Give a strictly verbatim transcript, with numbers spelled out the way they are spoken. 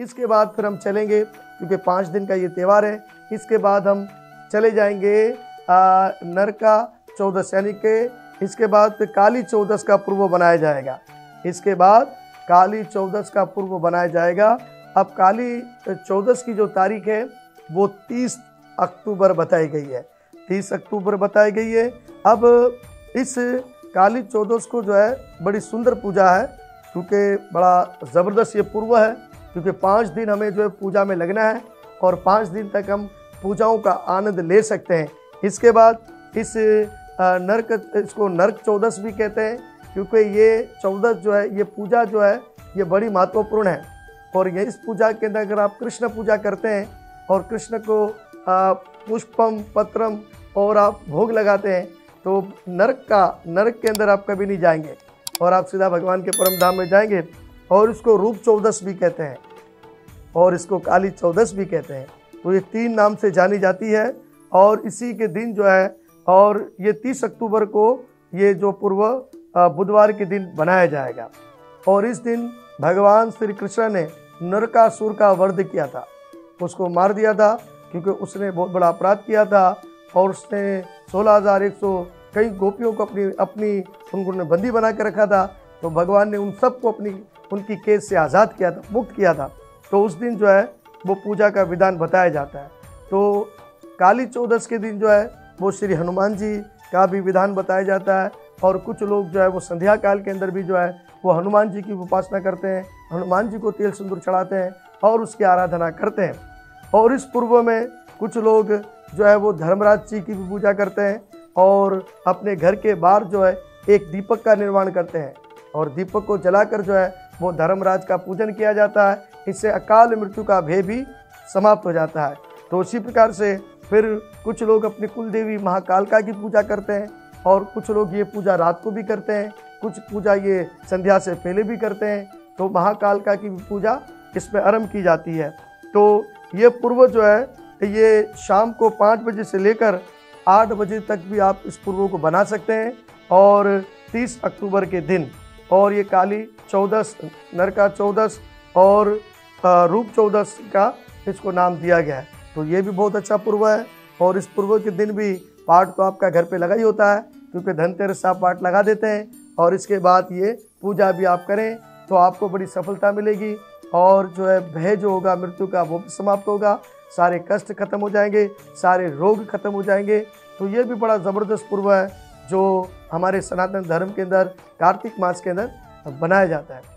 इसके बाद फिर हम चलेंगे, क्योंकि पाँच दिन का ये त्यौहार है। इसके बाद हम चले जाएंगे नरका चौदस, यानी कि इसके बाद फिर काली चौदस का पूर्व बनाया जाएगा। इसके बाद काली चौदस का पूर्व बनाया जाएगा। अब काली चौदस की जो तारीख है वो तीस अक्टूबर बताई गई है, तीस अक्टूबर बताई गई है। अब इस काली चौदस को जो है बड़ी सुंदर पूजा है, क्योंकि बड़ा ज़बरदस्त ये पूर्व है, क्योंकि पाँच दिन हमें जो है पूजा में लगना है और पाँच दिन तक हम पूजाओं का आनंद ले सकते हैं। इसके बाद इस नरक, इसको नरक चौदस भी कहते हैं, क्योंकि ये चौदस जो है, ये पूजा जो है ये बड़ी महत्वपूर्ण है। और ये इस पूजा के अंदर अगर आप कृष्ण पूजा करते हैं और कृष्ण को पुष्पम पत्रम और आप भोग लगाते हैं तो नरक का नरक के अंदर आप कभी नहीं जाएंगे और आप सीधा भगवान के परम धाम में जाएंगे। और इसको रूप चौदस भी कहते हैं और इसको काली चौदस भी कहते हैं। तो ये तीन नाम से जानी जाती है और इसी के दिन जो है, और ये तीस अक्टूबर को ये जो पूर्व बुधवार के दिन बनाया जाएगा। और इस दिन भगवान श्री कृष्ण ने नरकासुर का वध किया था, उसको मार दिया था, क्योंकि उसने बहुत बड़ा अपराध किया था और उसने सोलह हज़ार एक सौ कई गोपियों को अपनी अपनी उनको बंदी बना के रखा था। तो भगवान ने उन सबको अपनी उनकी कैद से आज़ाद किया था, मुक्त किया था। तो उस दिन जो है वो पूजा का विधान बताया जाता है। तो काली चौदस के दिन जो है वो श्री हनुमान जी का भी विधान बताया जाता है। और कुछ लोग जो है वो संध्या काल के अंदर भी जो है वो हनुमान जी की उपासना करते हैं, हनुमान जी को तेल सिंदूर चढ़ाते हैं और उसकी आराधना करते हैं। और इस पूर्व में कुछ लोग जो है वो धर्मराज जी की भी पूजा करते हैं और अपने घर के बाहर जो है एक दीपक का निर्माण करते हैं और दीपक को जलाकर जो है वो धर्मराज का पूजन किया जाता है। इससे अकाल मृत्यु का भय भी समाप्त हो जाता है। तो इसी प्रकार से फिर कुछ लोग अपनी कुलदेवी महाकालका की पूजा करते हैं और कुछ लोग ये पूजा रात को भी करते हैं, कुछ पूजा ये संध्या से पहले भी करते हैं। तो महाकालका की भी पूजा इसमें आरंभ की जाती है। तो ये पूर्व जो है ये शाम को पाँच बजे से लेकर आठ बजे तक भी आप इस पूर्व को बना सकते हैं और तीस अक्टूबर के दिन। और ये काली चौदस, नरका चौदस और रूप चौदस का इसको नाम दिया गया है। तो ये भी बहुत अच्छा पूर्व है। और इस पूर्व के दिन भी पाठ तो आपका घर पे लगा ही होता है, क्योंकि धनतेरस आप पाठ लगा देते हैं और इसके बाद ये पूजा भी आप करें तो आपको बड़ी सफलता मिलेगी और जो है भय जो होगा मृत्यु का वो भी समाप्त होगा, सारे कष्ट खत्म हो जाएंगे, सारे रोग खत्म हो जाएंगे। तो ये भी बड़ा ज़बरदस्त पूर्व है जो हमारे सनातन धर्म के अंदर कार्तिक मास के अंदर बनाया जाता है।